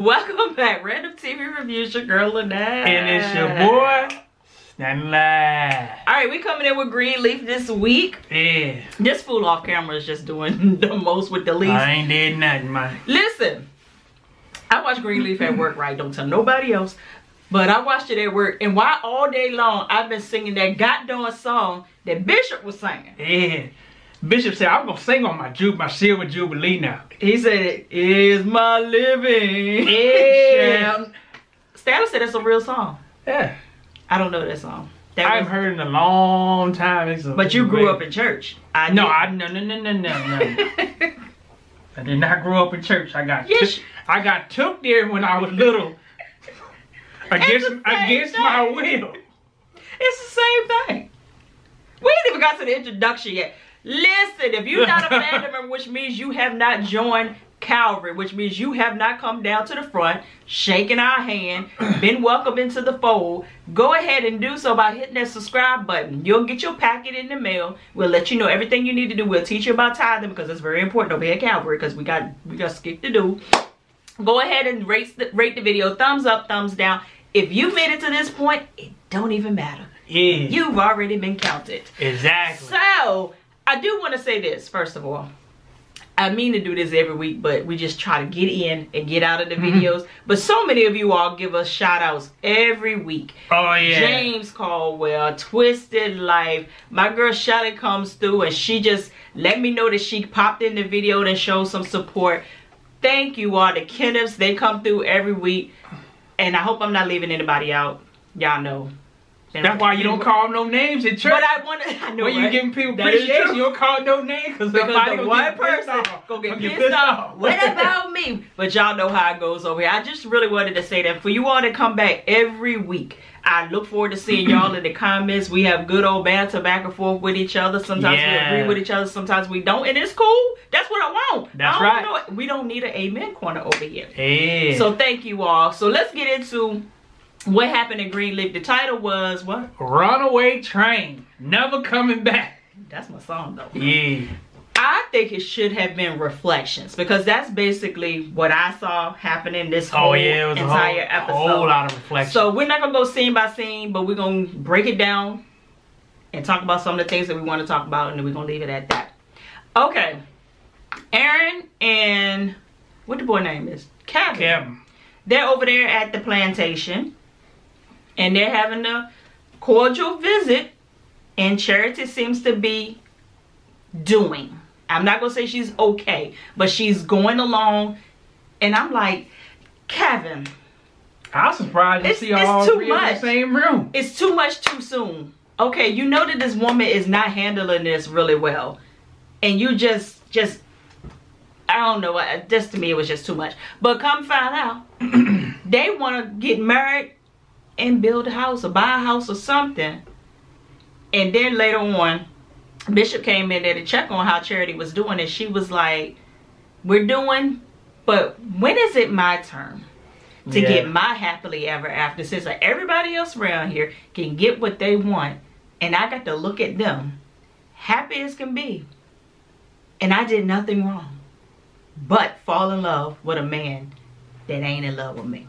Welcome back, Random TV Reviews, your girl Lynette. And it's your boy, Stanley. Alright, we coming in with Greenleaf this week. Yeah. This fool off camera is just doing the most with the least. I ain't did nothing, man. Listen, I watched Greenleaf at work, right? Don't tell nobody else. But I watched it at work, and why all day long I've been singing that goddamn song that Bishop was singing. Yeah. Bishop said, I'm going to sing on my silver jubilee now. He said, it is my living. Yeah. Stanley said that's a real song. Yeah. I don't know that song. I haven't heard it in a long time. But you grew up in church. No. I did not grow up in church. I got took there when I was little. against my will. It's the same thing. We ain't even got to the introduction yet. Listen, if you're not a fan member, which means you have not joined Calvary, which means you have not come down to the front, shaking our hand, been welcomed into the fold, go ahead and do so by hitting that subscribe button. You'll get your packet in the mail. We'll let you know everything you need to do. We'll teach you about tithing because it's very important over here at Calvary because we got skip to do. Go ahead and rate the video. Thumbs up, thumbs down. If you've made it to this point, it don't even matter. Yeah. You've already been counted. Exactly. So, I do want to say this, first of all. I mean to do this every week, but we just try to get in and get out of the videos. But so many of you all give us shout outs every week. Oh yeah. James Caldwell, Twisted Life. My girl Shelly comes through and she just let me know that she popped in the video and showed some support. Thank you all. The Kenneths, they come through every week. And I hope I'm not leaving anybody out. Y'all know. That's why you don't call no names in church. But I know. When you giving people appreciation, you don't call no names because the one person gonna get pissed off. What about me? But y'all know how it goes over here. I just really wanted to say that for you all to come back every week. I look forward to seeing y'all in the comments. We have good old banter back and forth with each other. Sometimes we agree with each other. Sometimes we don't. And it's cool. That's what I want. That's right. We don't need an amen corner over here. Yeah. So thank you all. So let's get into what happened in Greenleaf. The title was what? Runaway Train. Never Coming Back. That's my song though. Yeah. I think it should have been Reflections because that's basically what I saw happening this whole entire episode. A whole lot of reflections. So we're not going to go scene by scene, but we're going to break it down and talk about some of the things that we want to talk about, and then we're going to leave it at that. Okay. Aaron and what the boy name is? Kevin. They're over there at the plantation. And they're having a cordial visit. And Charity seems to be doing. I'm not going to say she's okay. But she's going along. And I'm like, Kevin. I'm surprised you see all three in the same room. It's too much too soon. Okay, you know that this woman is not handling this really well. And you just I don't know. Just to me, it was just too much. But come find out. They want to get married and build a house or buy a house or something. And then later on, Bishop came in there to check on how Charity was doing, and she was like, we're doing, but when is it my turn to get my happily ever after, since like everybody else around here can get what they want and I got to look at them happy as can be and I did nothing wrong but fall in love with a man that ain't in love with me.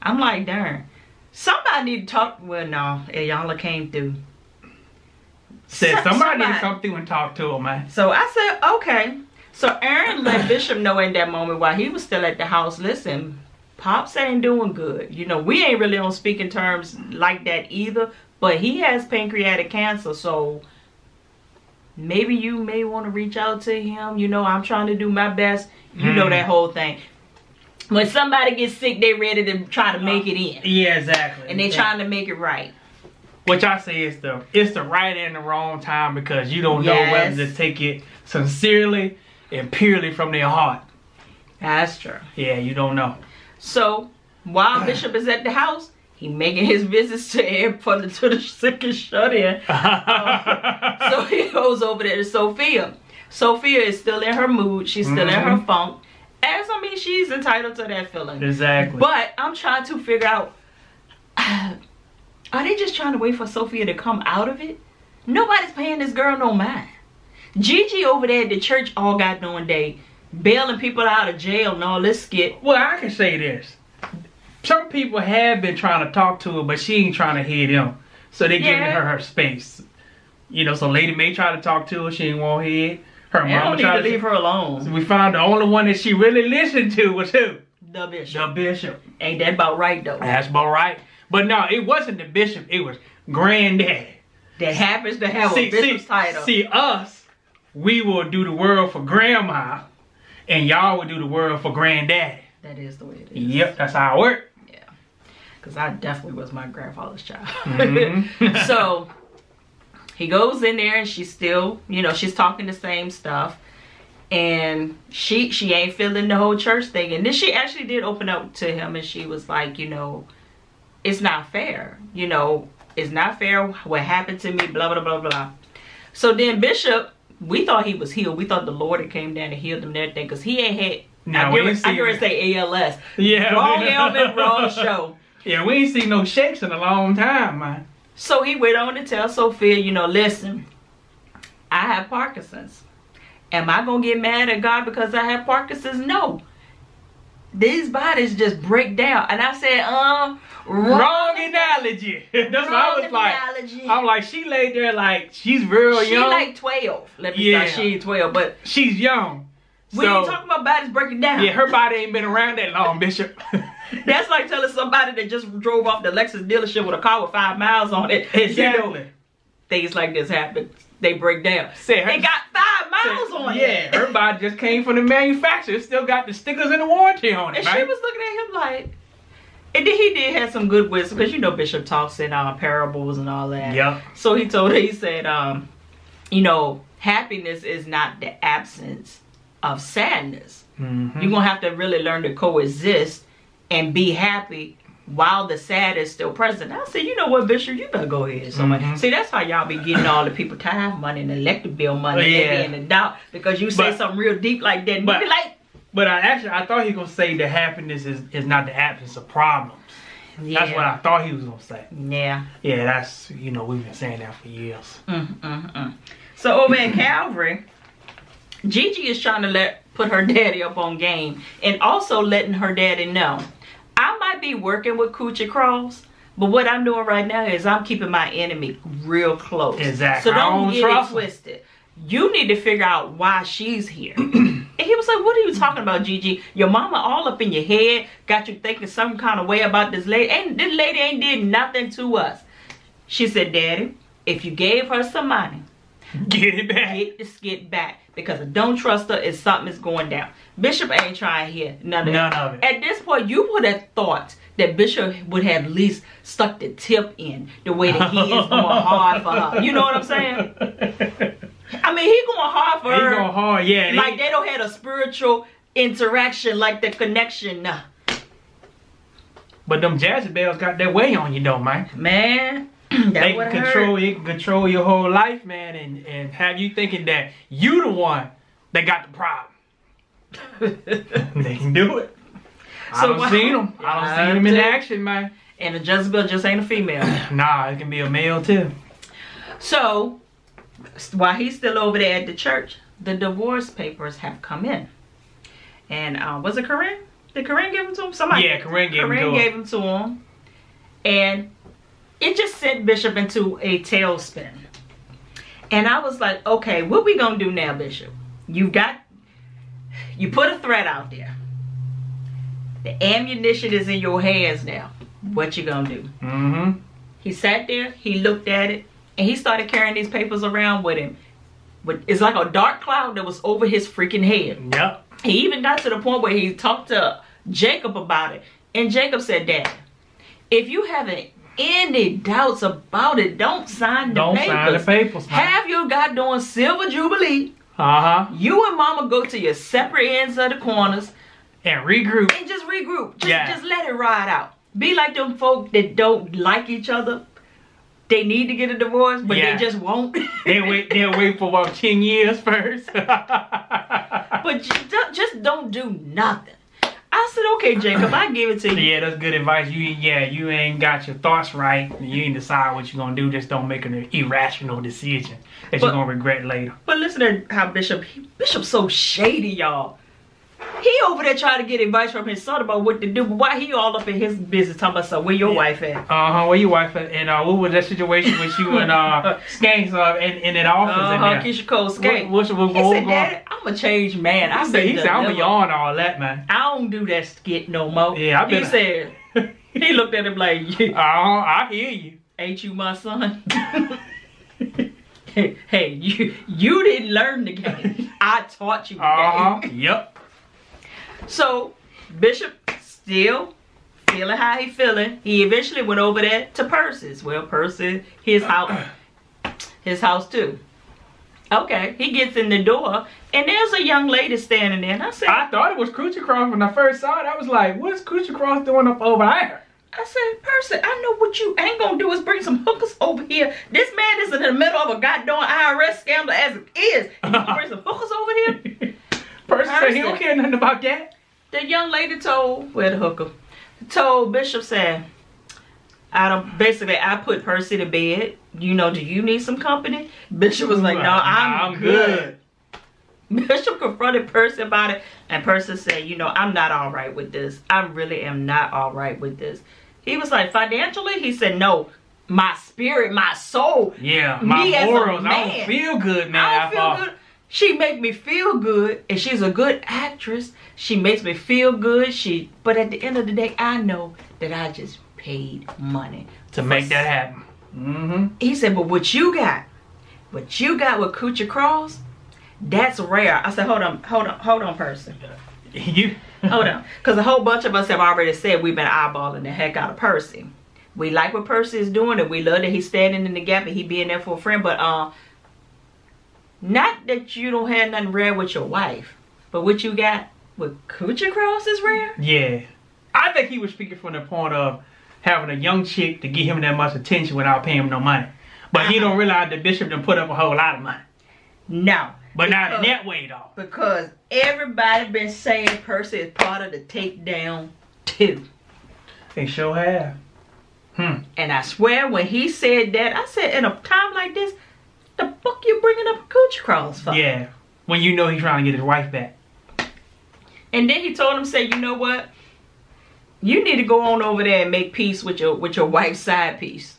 I'm like, darn. Somebody need to talk. Well, no, y'all came through. Said somebody need to come through and talk to him, man. So I said, okay. So Aaron let Bishop know in that moment while he was still at the house, listen, Pops ain't doing good. You know, we ain't really on speaking terms like that either, but he has pancreatic cancer, so maybe you may want to reach out to him. You know, I'm trying to do my best. You know that whole thing. When somebody gets sick, they ready to try to make it in. Yeah, exactly. And they trying to make it right. Which I say is it's the right and the wrong time because you don't know whether to take it sincerely and purely from their heart. That's true. Yeah, you don't know. So while Bishop is at the house, he making his visits to the sick and shut in. So he goes over there to Sophia. Sophia is still in her mood. She's still in her funk. As I mean, she's entitled to that feeling. Exactly. But I'm trying to figure out, are they just trying to wait for Sophia to come out of it? Nobody's paying this girl no mind. Gigi over there at the church all goddamn day bailing people out of jail and all this skit. Well, I can say this. Some people have been trying to talk to her, but she ain't trying to hear them. So they giving her her space. You know, so Lady May tried to talk to her. She ain't want to hear. Her mama tried to leave her alone. So we found the only one that she really listened to was who? The bishop. The bishop. Ain't that about right, though? That's about right. But no, it wasn't the bishop. It was Granddaddy. That happens to have a bishop's title. See, us, we will do the world for Grandma, and y'all will do the world for Granddaddy. That is the way it is. Yep, that's how it works. Yeah. Because I definitely was my grandfather's child. Mm-hmm. So he goes in there and she's still, you know, she's talking the same stuff. And she ain't feeling the whole church thing. And then she actually did open up to him and she was like, you know, it's not fair. You know, it's not fair what happened to me, blah, blah, blah, blah. So then Bishop, we thought he was healed. We thought the Lord had came down and healed him and everything. Because he ain't had, now, I heard say ALS. Yeah, wrong helmet, wrong show. Yeah, we ain't seen no shakes in a long time, man. So he went on to tell Sophia, you know, listen, I have Parkinson's. Am I going to get mad at God because I have Parkinson's? No. These bodies just break down. And I said, wrong analogy. That's wrong what I was analogy. Like. I'm like, she laid there like, she's real young. She like 12. Let me start, she ain't 12, but she's young. We ain't talking about bodies breaking down. Yeah, her body ain't been around that long, Bishop. That's like telling somebody that just drove off the Lexus dealership with a car with 5 miles on it. Exactly. You know, things like this happen. They break down. They got 5 miles on it. Yeah, her body just came from the manufacturer. It still got the stickers and the warranty on it. And she was looking at him like... And then he did have some good wisdom. Because you know Bishop talks in parables and all that. Yeah. So he told her, he said, you know, happiness is not the absence of sadness. Mm-hmm. You're gonna have to really learn to coexist and be happy while the sad is still present. I said, you know what, Bishop, you better go ahead. Mm-hmm. See, that's how y'all be getting all the people time money and electric bill money. Yeah. They be in the doubt because you say something real deep like that. And you be like, but I thought he gonna say that happiness is not the absence of problems. Yeah. That's what I thought he was gonna say. Yeah. Yeah, that's, you know, we've been saying that for years. So over in Calvary, Gigi is trying to put her daddy up on game and also letting her daddy know, I might be working with Coochie Cross, but what I'm doing right now is I'm keeping my enemy real close. Exactly. So don't get it twisted. You need to figure out why she's here. And he was like, what are you talking about, Gigi? Your mama all up in your head, got you thinking some kind of way about this lady. And this lady ain't did nothing to us. She said, Daddy, if you gave her some money, get it back. Get the skit back. Because I don't trust her if something is going down. Bishop ain't trying to hear none of it. At this point, you would have thought that Bishop would have at least stuck the tip in the way that he is going hard for her. You know what I'm saying? I mean, he going hard for her. He going hard, yeah. Like they don't have a spiritual interaction, like the connection. Nah. But them Jezebels got their way on you, though, man. Man. They can control your whole life, man, and have you thinking that you the one that got the problem. They can do it. So I don't see them in action, man. And a Jezebel just ain't a female. Nah, it can be a male too. So while he's still over there at the church, the divorce papers have come in. And was it Corinne? Did Corinne give them to him? Somebody. Yeah, Corinne gave them to him. And it just sent Bishop into a tailspin. And I was like, okay, what we gonna do now, Bishop? You put a threat out there. The ammunition is in your hands now. What you gonna do? Mm-hmm. He sat there, he looked at it, and he started carrying these papers around with him. But it's like a dark cloud that was over his freaking head. Yep. He even got to the point where he talked to Jacob about it. And Jacob said, Dad, if you haven't any doubts about it, don't sign the papers. Have your goddamn silver jubilee. You and mama go to your separate ends of the corners and regroup and just regroup. Just let it ride out. Be like them folk that don't like each other. They need to get a divorce, but they just won't. they'll wait for about 10 years first. But just don't do nothing. I said, okay, Jacob, I give it to you. Yeah, that's good advice. You ain't got your thoughts right. You ain't decide what you're going to do. Just don't make an irrational decision that you're going to regret later. But listen to how Bishop's so shady, y'all. He over there trying to get advice from his son about what to do, but why he all up in his business talking about something? Where your wife at? Where your wife at? And what was that situation with you and Skanks in that office? Keisha Cole Skanks. He said, Daddy, I'm a changed man. He said, I'm beyond all that, man. I don't do that skit no more. Yeah, he said, he looked at him like, I hear you. Ain't you my son? Hey, you didn't learn the game. I taught you the game. Yep. So Bishop still feeling how he feeling. He eventually went over there to Percy's. Well, Percy, his house too. Okay, he gets in the door and there's a young lady standing there. And I said, I thought it was Coochie Cross when I first saw it. I was like, what's Coochie Cross doing up over there? I said, Percy, I know what you ain't gonna do is bring some hookers over here. This man is in the middle of a goddamn IRS scandal as it is. And you bring some hookers over here? Percy said he don't care nothing about that. The young lady told Bishop, said, I put Percy to bed. You know, do you need some company? Bishop was like, no, I'm good. Bishop confronted Percy about it, and Percy said, you know, I'm not all right with this. I really am not all right with this. He was like, financially? He said, no, my spirit, my soul. Yeah, my morals. I don't feel good now. I don't feel good. She make me feel good, and she's a good actress. She makes me feel good. But at the end of the day, I know that I just paid money to make that happen. Mm-hmm. He said, but what you got with Coochie Cross, that's rare. I said, hold on, Percy. Hold on. Because a whole bunch of us have already said we've been eyeballing the heck out of Percy. We like what Percy is doing, and we love that he's standing in the gap and he being there for a friend. But not that you don't have nothing rare with your wife, but what you got with Coochie Cross is rare? Yeah. I think he was speaking from the point of having a young chick to give him that much attention without paying him no money. But he don't realize the Bishop done put up a whole lot of money. No. But not in that way, though. Because everybody been saying Percy is part of the takedown, too. They sure have. And I swear, when he said that, I said, in a time like this, the fuck you bringing up Coochie Cross for? Yeah. When you know he's trying to get his wife back. And then he told him, say, you know what? You need to go on over there and make peace with your wife's side piece.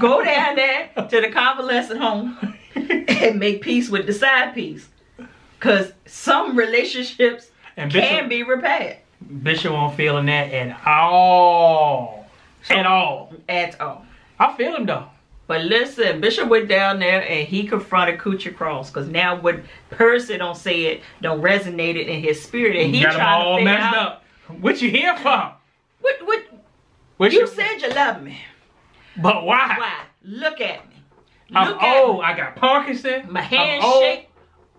Go down there to the convalescent home and make peace with the side piece, because some relationships can be repaired. Bishop won't feel in that at all. I feel him though. But listen, Bishop went down there and he confronted Coochie Cross, because now what Percy don't say it don't resonate it in his spirit, and he tried to figure out what you here for. What you said you love me, but why? Why? Look at me. Look at me. I got Parkinson. My hands shake,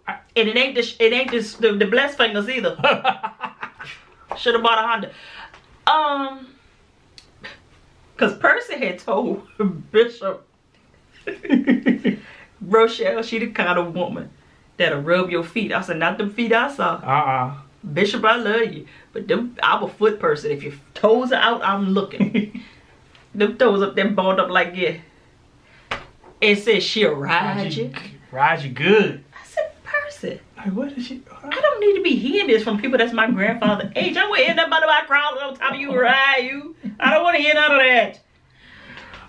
and it ain't the blessed fingers either. Should have bought a Honda. Because Percy had told Bishop, Rochelle, she the kind of woman that'll rub your feet. I said, not them feet I saw. Bishop, I love you, but them, I'm a foot person. If your toes are out, I'm looking. Them toes up, them balled up like yeah. It said she'll ride you. Ride you good. I said, Percy. Like, what is she? I don't need to be hearing this from people that's my grandfather's age. I wouldn't end up under my crown on top of you ride you. I don't want to hear none of that.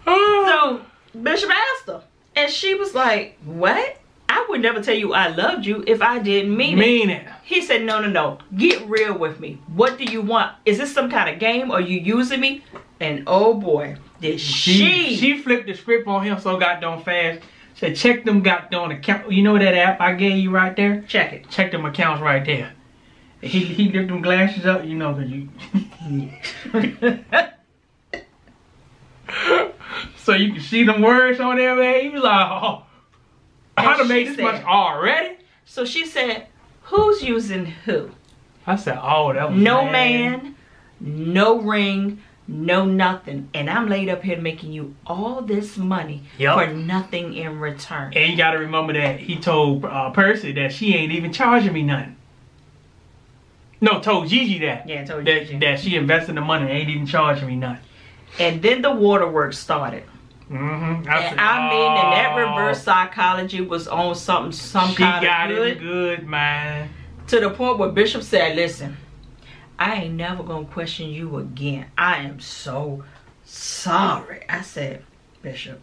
So Bishop asked her, and she was like, what? I would never tell you I loved you if I didn't mean it. He said, no. Get real with me. What do you want? Is this some kind of game? Are you using me? And oh boy. Did she flipped the script on him so goddamn fast. Said, check them goddamn account. You know that app I gave you right there? Check it. Check them accounts right there. He lifted them glasses up, you know, cause you so you can see them words on there, man. He was like, oh, I done made this much already. So she said, who's using who? I said, oh, that was no man, no ring. No nothing, and I'm laid up here making you all this money for nothing in return. And you gotta remember that he told Percy that she ain't even charging me nothing. No, told Gigi that. Yeah, told Gigi that she invested the money and ain't even charging me nothing. And then the waterworks started. And that reverse psychology was on some kind of good. She got it good, man. to the point where Bishop said, listen, I ain't never gonna question you again. I am so sorry. I said, Bishop,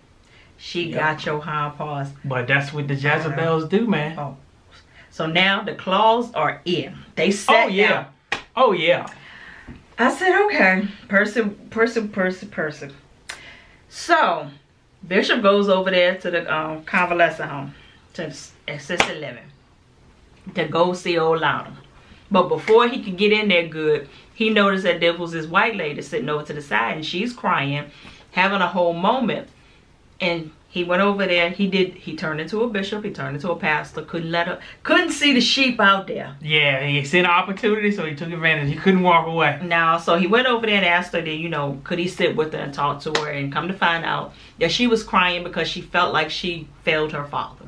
she got your hind paws. But that's what the Jezebels do, man. Oh. So now the claws are in. They sat down. Oh yeah. I said, okay. Person. So Bishop goes over there to the convalescent home, to assisted living, to go see old Loudon. But before he could get in there good, he noticed that there was this white lady sitting over to the side, and she's crying, having a whole moment. And he went over there. He turned into a bishop. He turned into a pastor. Couldn't see the sheep out there. Yeah, he seen an opportunity, so he took advantage. He couldn't walk away. No, so he went over there and asked her that, you know, could he sit with her and talk to her, and come to find out that she was crying because she felt like she failed her father.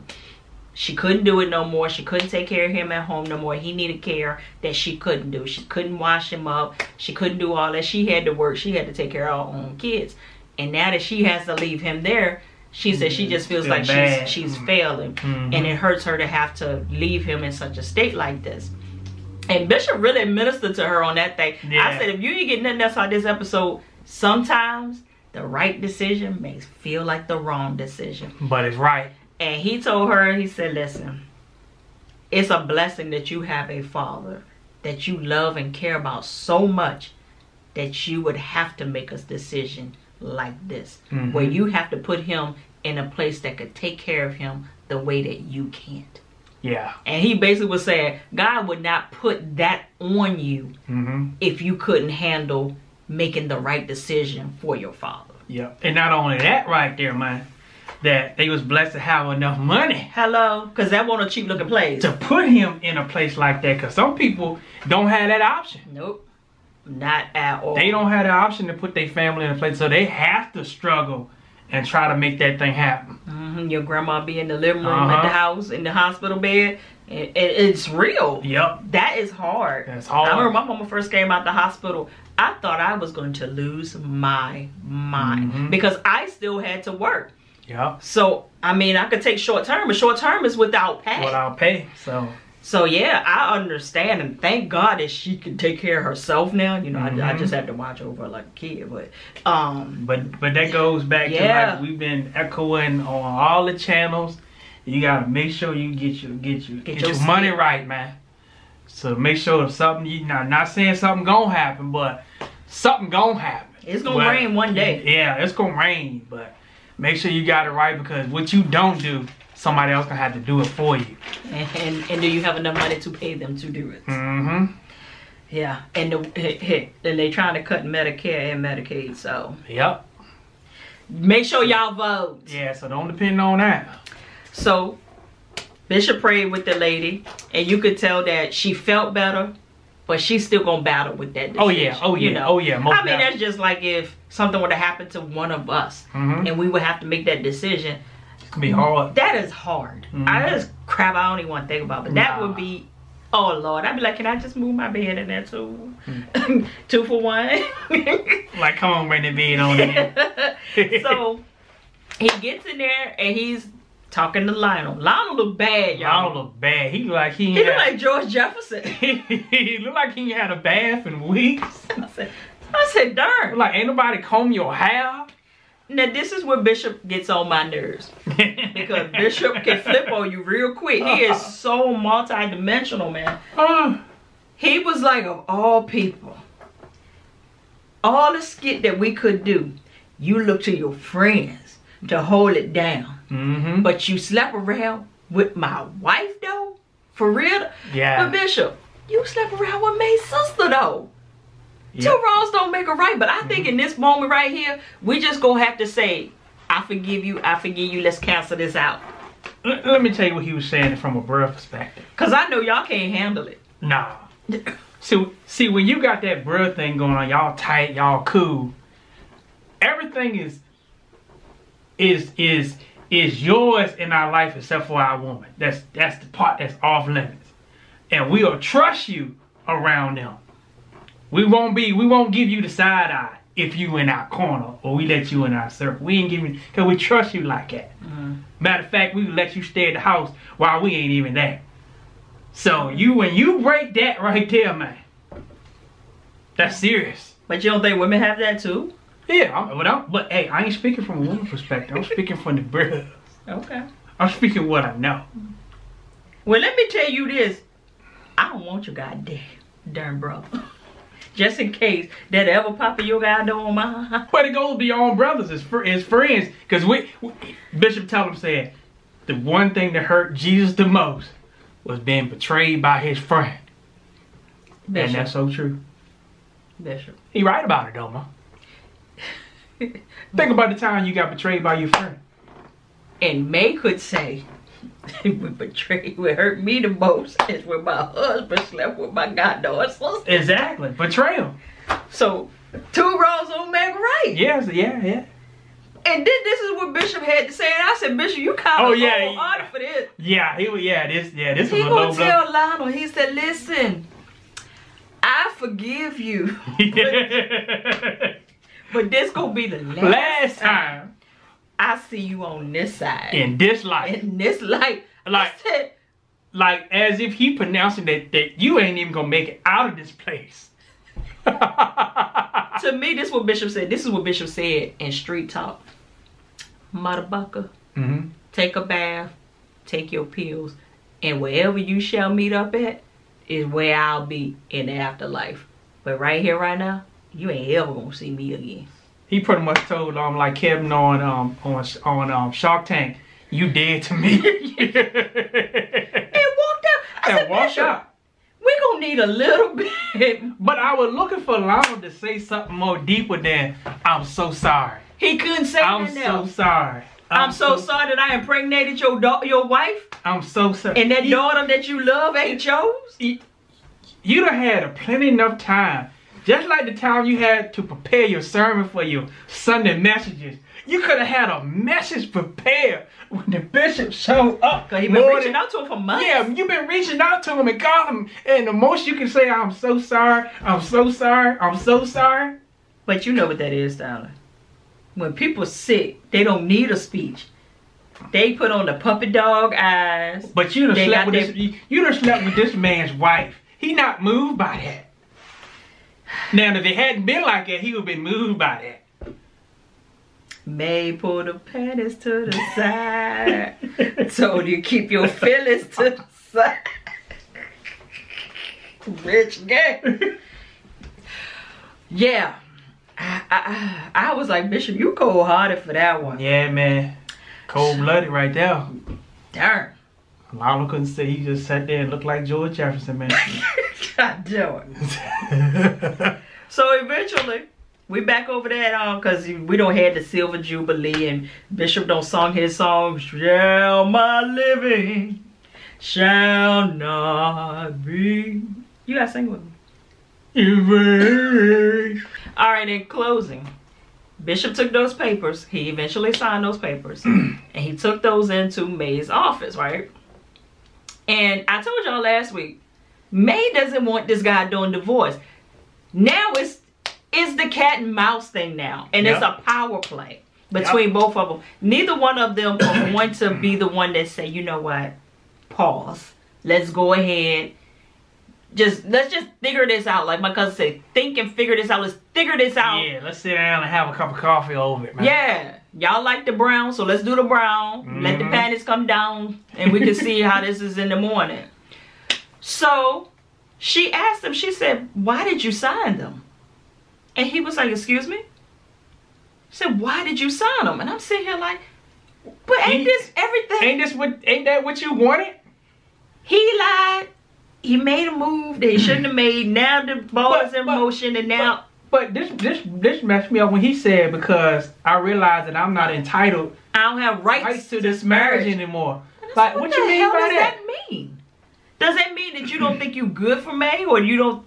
She couldn't do it no more. She couldn't take care of him at home no more. He needed care that she couldn't do. She couldn't wash him up. She couldn't do all that. She had to work. She had to take care of her own kids. And now that she has to leave him there, she said she just feels like bad. she's failing. And it hurts her to have to leave him in such a state like this. And Bishop really ministered to her on that thing. Yeah. I said, if you ain't getting nothing else out of this episode, sometimes the right decision may feel like the wrong decision. But it's right. And he told her, he said, listen, it's a blessing that you have a father that you love and care about so much that you would have to make a decision like this, where you have to put him in a place that could take care of him the way that you can't. Yeah. And he basically was saying, God would not put that on you if you couldn't handle making the right decision for your father. Yeah. And not only that right there, man, that they was blessed to have enough money. Hello. Because that wasn't a cheap looking place. To put him in a place like that. Because some people don't have that option. Nope. Not at all. They don't have the option to put their family in a place. So they have to struggle and try to make that thing happen. Your grandma be in the living room, at the house, in the hospital bed. It's real. Yep. That is hard. That's hard. I remember my mama first came out the hospital. I thought I was going to lose my mind. Because I still had to work. Yeah. So, I mean, I could take short term, but short term is without pay. Without pay, so. So, yeah, I understand, and thank God that she can take care of herself now. You know, I just have to watch over her like a kid, But that goes back to, like, we've been echoing on all the channels. You got to make sure you get your money right, man. So, make sure if something, you know, not saying something gonna happen, but something gonna happen. It's gonna rain one day. Yeah, it's gonna rain, but make sure you got it right, because what you don't do, somebody else gonna have to do it for you. And do you have enough money to pay them to do it? Yeah, and they trying to cut Medicare and Medicaid, so. Yep. Make sure y'all vote. Yeah, so don't depend on that. So, Bishop prayed with the lady, and you could tell that she felt better, but she's still gonna battle with that decision. Oh yeah, you know? I mean, that's just like if something were to happen to one of us, and we would have to make that decision. It's gonna be hard. That is hard. I just crap. I don't even want to think about it. But that would be, oh Lord, I'd be like, can I just move my bed in there too? 2 for 1. Like, come on, bring the bed on in. So he gets in there and he's talking to Lionel. Lionel look bad, y'all. Lionel look bad. He look like he look like George Jefferson. He look like he had a bath in weeks. I said, darn. Like, ain't nobody comb your hair. Now, this is where Bishop gets on my nerves. Because Bishop can flip on you real quick. He is so multidimensional, man. He was like, of all people, all the skit that we could do, you look to your friends to hold it down. But you slept around with my wife, though? For real? Yeah. But Bishop, you slept around with my sister, though. Yep. Two wrongs don't make a right, but I think in this moment right here, we just gonna have to say, I forgive you, let's cancel this out. Let me tell you what he was saying from a breath perspective. Because I know y'all can't handle it. Nah. See, when you got that breath thing going on, y'all tight, y'all cool, everything is yours in our life except for our woman. That's the part that's off limits. And we'll trust you around them. We won't give you the side eye if you in our corner or we let you in our circle. We ain't giving, because we trust you like that. Matter of fact, we let you stay at the house while we ain't even there. So when you break that right there, man, that's serious. But you don't think women have that too? Yeah, but hey, I ain't speaking from a woman's perspective. I'm speaking from the bread. Okay. I'm speaking what I know. Well, let me tell you this. I don't want your goddamn darn brother. Just in case that ever pop in your goddamn on mine. But it goes beyond brothers. It's friends. Because Bishop Tellum said, the one thing that hurt Jesus the most was being betrayed by his friend. Bishop. And that's so true. Bishop. He right about it, though, ma. Think about the time you got betrayed by your friend. And May could say, what hurt me the most is when my husband slept with my goddaughter sister. Exactly. Betrayal. So, two wrongs don't make right. Yes, yeah, yeah. And then this is what Bishop had to say, and I said, Bishop, you kind of hard for this. Yeah, this was a low blow. He gonna tell Lionel, he said, listen, I forgive you. But this gonna be the last time I see you on this side. In this life. In this life. Like as if he pronouncing that you ain't even gonna make it out of this place. To me, this is what Bishop said. This is what Bishop said in Street Talk. Motherfucker, take a bath, take your pills, and wherever you shall meet up at is where I'll be in the afterlife. But right here, right now, you ain't ever gonna see me again. He pretty much told like Kevin on Shark Tank, you dead to me. And walked out. I said, walked out. We gonna need a little bit. But I was looking for Lionel to say something more deeper than I'm so sorry. He couldn't say that. I'm so sorry. I'm so sorry that I impregnated your wife. I'm so sorry. And that daughter that you love ain't yours. You done had plenty enough time. Just like the time you had to prepare your sermon for your Sunday messages, you could have had a message prepared when the bishop showed up. Cause he been reaching out to him for months. Yeah, you've been reaching out to him and calling him, and the most you can say, I'm so sorry, I'm so sorry, I'm so sorry. But you know what that is, darling. When people sick, they don't need a speech. They put on the puppy dog eyes. But you done slept with this man's wife. He not moved by that. Now, if it hadn't been like that, he would have been moved by that. May pull the panties to the side. Told you keep your feelings to the side. Rich gang. Yeah. I was like, Bishop, you cold-hearted for that one. Yeah, man. Cold-blooded right there. Darn. Lionel couldn't say, he just sat there and looked like George Jefferson, man. God damn it. So eventually, we back over that because we don't have the Silver Jubilee and Bishop don't song his song, shall my living shall not be. You gotta sing with me. Alright, in closing, Bishop took those papers. He eventually signed those papers. And he took those into May's office, right? And I told y'all last week, May doesn't want this guy doing divorce. Now it's the cat and mouse thing now. And it's a power play between both of them. Neither one of them want to be the one that say, you know what, pause. Let's go ahead. Let's just figure this out. Like my cousin said, think and figure this out. Let's figure this out. Yeah, let's sit down and have a cup of coffee over it, man. Yeah. Y'all like the brown, so let's do the brown. Let the panties come down and we can see how this is in the morning. So she asked him, she said, why did you sign them? And he was like, excuse me? She said, why did you sign them? And I'm sitting here like, but ain't this everything? Ain't that what you wanted? He lied. He made a move that he shouldn't have made. Now the ball is in motion and now. But this messed me up when he said, because I realized that I'm not entitled. I don't have rights to this marriage anymore. Like, what you mean by that? What does that mean? Does that mean that you don't think you good for May, or you don't?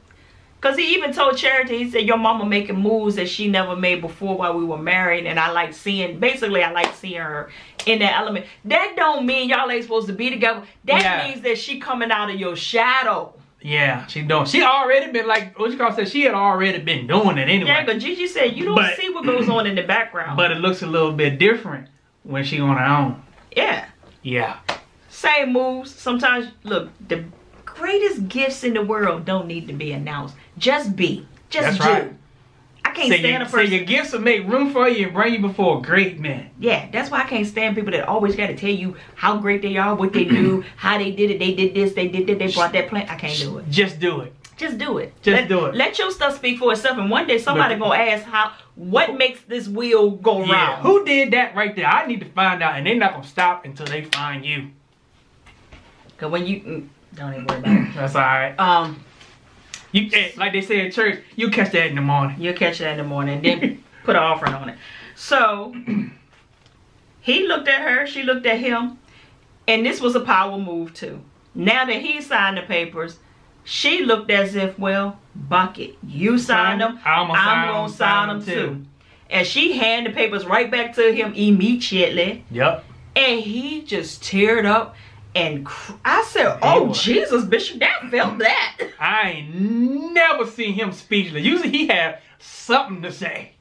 Because he even told Charity, he said, your mama making moves that she never made before while we were married. And I like seeing, basically, I like seeing her in that element. That don't mean y'all ain't supposed to be together. That means that she coming out of your shadow. Yeah, she don't. She already been like, what you call said, she had already been doing it anyway. Yeah, but Gigi said, you don't see what goes on in the background. But it looks a little bit different when she on her own. Yeah. Yeah. Same moves. Sometimes, look, the greatest gifts in the world don't need to be announced. Just be. Just do. Right. I can't stand a person. So your gifts will make room for you and bring you before a great man. Yeah, that's why I can't stand people that always got to tell you how great they are, what they do, how they did it, they did this, they did that, they brought that plant. I can't do it. Just do it. Just do it. Just do it. Let your stuff speak for itself, and one day somebody gonna ask what makes this wheel go round. Yeah, who did that right there? I need to find out, and they're not gonna stop until they find you. Cause when you don't even worry about it. That's all right. You like they say at church, you catch that in the morning. You'll catch that in the morning, then put an offering on it. So he looked at her, she looked at him, and this was a power move too. Now that he signed the papers. She looked as if, well, bucket, you signed them, I'm gonna sign them too. And she handed the papers right back to him immediately. Yep. And he just teared up and I said, oh, Jesus, Bishop, that felt that. I ain't never seen him speechless. Usually he had something to say.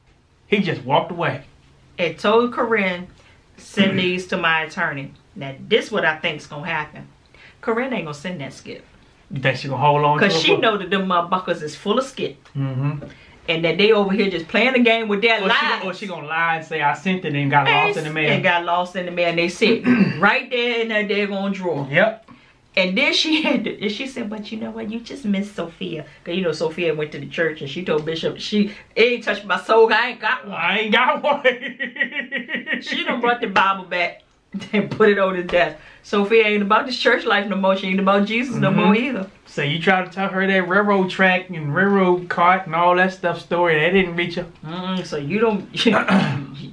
He just walked away. And told Corinne, send these to my attorney. Now, this what I think's gonna happen. Corinne ain't gonna send that skip. You think she gonna hold on to it? Cause she know that them motherfuckers is full of skit. Mm-hmm. And that they over here just playing a game with their lies. Or she gonna lie and say, I sent it and got lost in the mail. And got lost in the mail. And they sit right there in that daggone drawer. Yep. And then she had to, and she said, but you know what? You just missed Sophia. Cause you know Sophia went to the church and she told Bishop, it ain't touched my soul. I ain't got one. I ain't got one. She done brought the Bible back. And put it on his desk. Sophia ain't about this church life no more. She ain't about Jesus no more either. So you try to tell her that railroad track and railroad cart and all that stuff story, that didn't reach her. So you don't.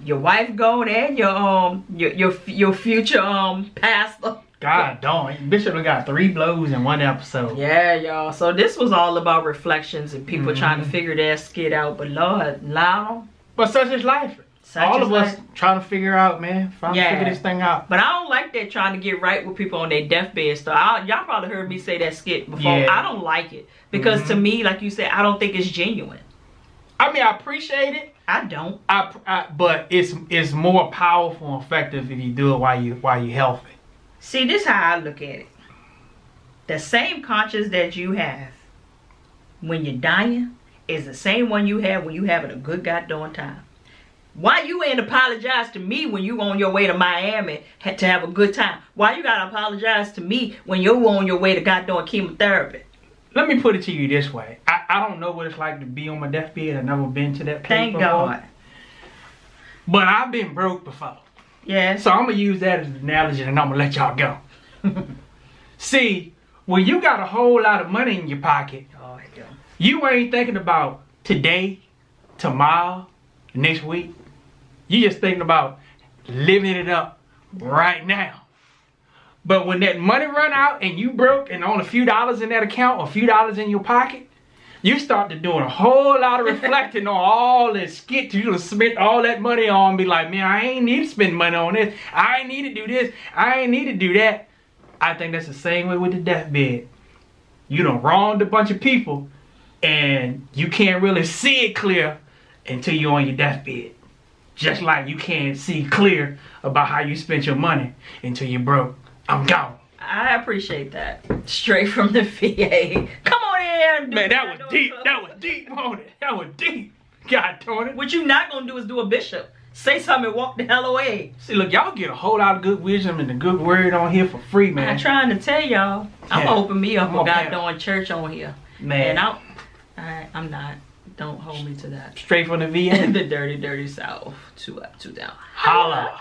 Your wife gone and your future pastor. God don't. Bishop got 3 blows in 1 episode. Yeah, y'all. So this was all about reflections and people trying to figure their skit out. But Lord, now. But such is life. All of us trying to figure out, man. Figure this thing out. But I don't like that trying to get right with people on their deathbed stuff. Y'all probably heard me say that skit before. Yeah. I don't like it. Because to me, like you said, I don't think it's genuine. I mean, I appreciate it. I don't. But it's more powerful and effective if you do it while you're healthy. See, this is how I look at it. The same conscience that you have when you're dying is the same one you have when you're having a good goddamn time. Why you ain't apologize to me when you on your way to Miami to have a good time? Why you gotta apologize to me when you on your way to goddamn chemotherapy? Let me put it to you this way. I don't know what it's like to be on my deathbed. I've never been to that place before. Thank God. But I've been broke before. Yeah. So I'm gonna use that as an analogy and I'm gonna let y'all go. See, when you got a whole lot of money in your pocket, you ain't thinking about today, tomorrow, next week. You just thinking about living it up right now. But when that money run out and you broke and on a few dollars in that account or a few dollars in your pocket, you start to doing a whole lot of reflecting on all this skit you done spent all that money on and be like, man, I ain't need to spend money on this. I ain't need to do this. I ain't need to do that. I think that's the same way with the deathbed. You done wronged a bunch of people and you can't really see it clear until you're on your deathbed. Just like you can't see clear about how you spent your money until you're broke. I'm gone. I appreciate that. Straight from the VA. Come on in. Man, that was deep. That was deep on it. That was deep. God darn it. What you not going to do is do a bishop. Say something and walk the hell away. See, look, y'all get a whole lot of good wisdom and a good word on here for free, man. I'm trying to tell y'all. I'm going to open me up for God darn church on here. Man. And I'm not. Don't hold me to that. Straight from the VA. The dirty, dirty South. 2 up, 2 down. Holla.